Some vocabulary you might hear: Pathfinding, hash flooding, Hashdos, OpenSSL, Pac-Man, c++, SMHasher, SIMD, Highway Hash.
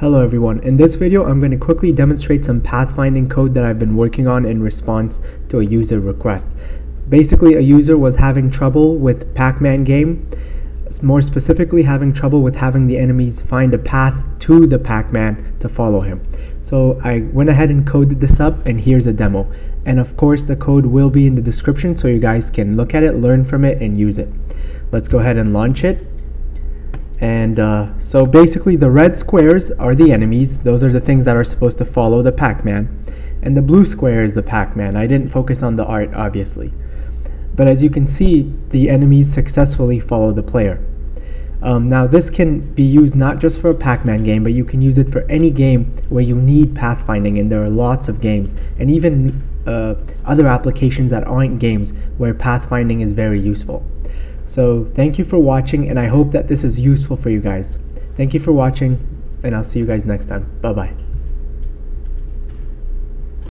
Hello everyone, in this video I'm going to quickly demonstrate some pathfinding code that I've been working on in response to a user request. Basically, a user was having trouble with Pac-Man game, more specifically having trouble with having the enemies find a path to the Pac-Man to follow him. So I went ahead and coded this up, and here's a demo. And of course the code will be in the description so you guys can look at it, learn from it, and use it. Let's go ahead and launch it. And so basically the red squares are the enemies. Those are the things that are supposed to follow the Pac-Man. And the blue square is the Pac-Man. I didn't focus on the art, obviously. But as you can see, the enemies successfully follow the player. Now this can be used not just for a Pac-Man game, but you can use it for any game where you need pathfinding, and there are lots of games. And even other applications that aren't games where pathfinding is very useful. So thank you for watching, and I hope that this is useful for you guys. Thank you for watching, and I'll see you guys next time. Bye-bye.